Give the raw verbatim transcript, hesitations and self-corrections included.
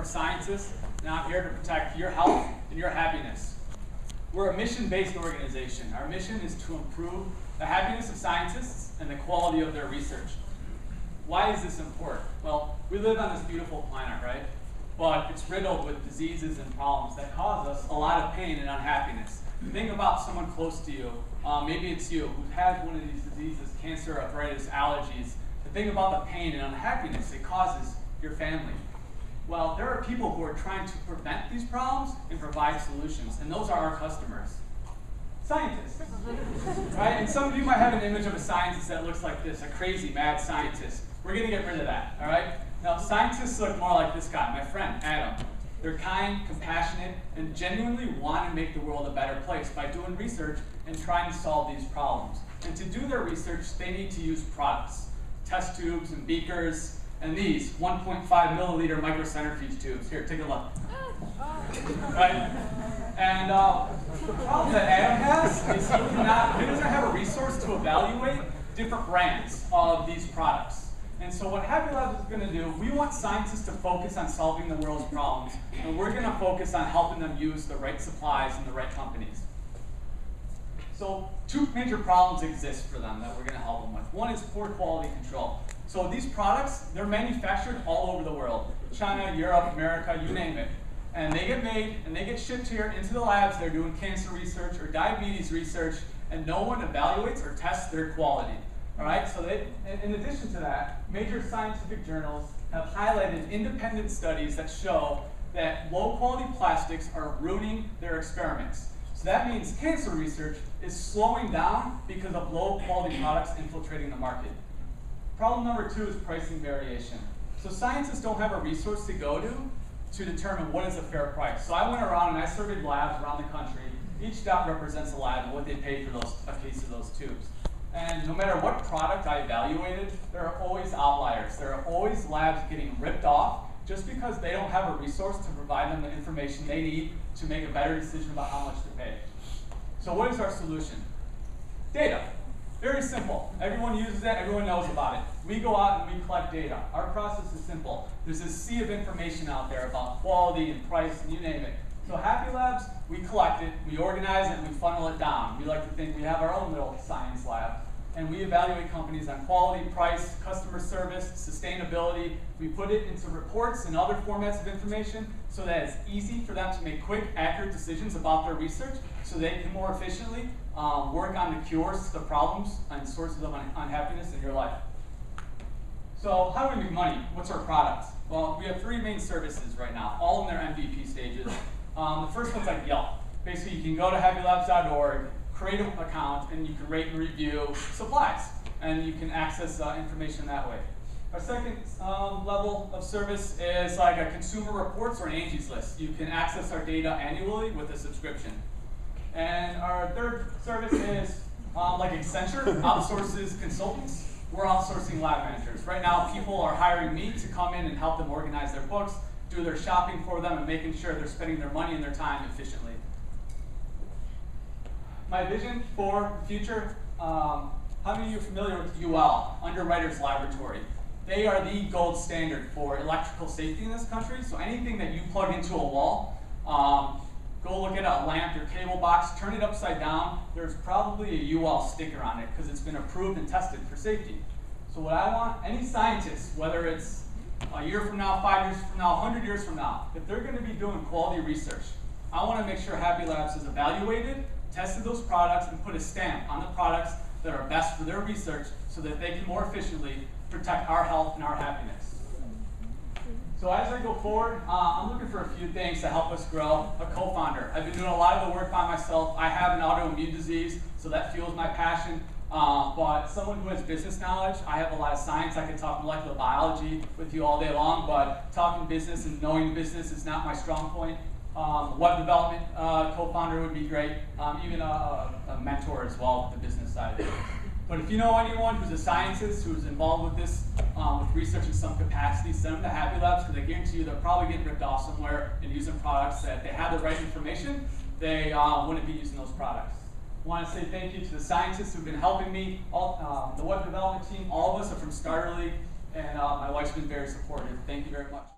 more sciences, and I'm here to protect your health and your happiness. We're a mission-based organization. Our mission is to improve the happiness of scientists and the quality of their research. Why is this important? Well, we live on this beautiful planet, right? But it's riddled with diseases and problems that cause us a lot of pain and unhappiness. Think about someone close to you, uh, maybe it's you, who's had one of these diseases, cancer, arthritis, allergies, and think about the pain and unhappiness it causes your family. Well, there are people who are trying to prevent these problems and provide solutions, and those are our customers. Scientists, right? And some of you might have an image of a scientist that looks like this, a crazy, mad scientist. We're gonna get rid of that, all right? Now, scientists look more like this guy, my friend, Adam. They're kind, compassionate, and genuinely want to make the world a better place by doing research and trying to solve these problems. And to do their research, they need to use products, test tubes and beakers, and these one point five milliliter microcentrifuge tubes. Here, take a look. Right? And uh, the problem that Adam has is he, cannot, he doesn't have a resource to evaluate different brands of these products. And so what HappiLabs is going to do, we want scientists to focus on solving the world's problems, and we're going to focus on helping them use the right supplies and the right companies. So two major problems exist for them that we're going to help them with. One is poor quality control. So these products, they're manufactured all over the world. China, Europe, America, you name it. And they get made, and they get shipped here into the labs. They're doing cancer research or diabetes research, and no one evaluates or tests their quality. All right, so they, in addition to that, major scientific journals have highlighted independent studies that show that low-quality plastics are ruining their experiments. So that means cancer research is slowing down because of low-quality products infiltrating the market. Problem number two is pricing variation. So scientists don't have a resource to go to to determine what is a fair price. So I went around and I surveyed labs around the country. Each dot represents a lab and what they paid for those, a case of those tubes. And no matter what product I evaluated, there are always outliers. There are always labs getting ripped off just because they don't have a resource to provide them the information they need to make a better decision about how much to pay. So what is our solution? Data. Very simple. Everyone uses it. Everyone knows about it. We go out and we collect data. Our process is simple. There's a sea of information out there about quality and price and you name it. So HappiLabs, we collect it, we organize it, and we funnel it down. We like to think we have our own little science lab. And we evaluate companies on quality, price, customer service, sustainability. We put it into reports and other formats of information so that it's easy for them to make quick, accurate decisions about their research so they can more efficiently um, work on the cures to the problems and sources of un unhappiness in your life. So how do we make money? What's our product? Well, we have three main services right now, all in their M V P stages. Um, the first one's like Yelp. Basically, you can go to happy labs dot org, create an account, and you can rate and review supplies. And you can access uh, information that way. Our second um, level of service is like a consumer reports or an Angie's List. You can access our data annually with a subscription. And our third service is um, like Accenture, outsources consultants. We're outsourcing lab managers. Right now, people are hiring me to come in and help them organize their books, do their shopping for them, and making sure they're spending their money and their time efficiently. My vision for the future, um, how many of you are familiar with U L, Underwriters Laboratory? They are the gold standard for electrical safety in this country, so anything that you plug into a wall, um, go look at a lamp, your cable box, turn it upside down, there's probably a U L sticker on it because it's been approved and tested for safety. So what I want, any scientist, whether it's a year from now, five years from now, a hundred years from now, if they're going to be doing quality research, I want to make sure HappiLabs has evaluated, tested those products, and put a stamp on the products that are best for their research so that they can more efficiently protect our health and our happiness. So as I go forward, uh, I'm looking for a few things to help us grow. A co-founder. I've been doing a lot of the work by myself. I have an autoimmune disease, so that fuels my passion. Uh, but someone who has business knowledge, I have a lot of science. I can talk molecular biology with you all day long, but talking business and knowing business is not my strong point. Um, web development uh, co-founder would be great, um, even a, a mentor as well with the business side of it. But if you know anyone who's a scientist who's involved with this, um, with research in some capacity, send them to HappiLabs because I guarantee you they're probably getting ripped off somewhere and using products that if they had the right information, they uh, wouldn't be using those products. I want to say thank you to the scientists who've been helping me, all, um, the web development team, all of us are from Starter League, and uh, my wife's been very supportive. Thank you very much.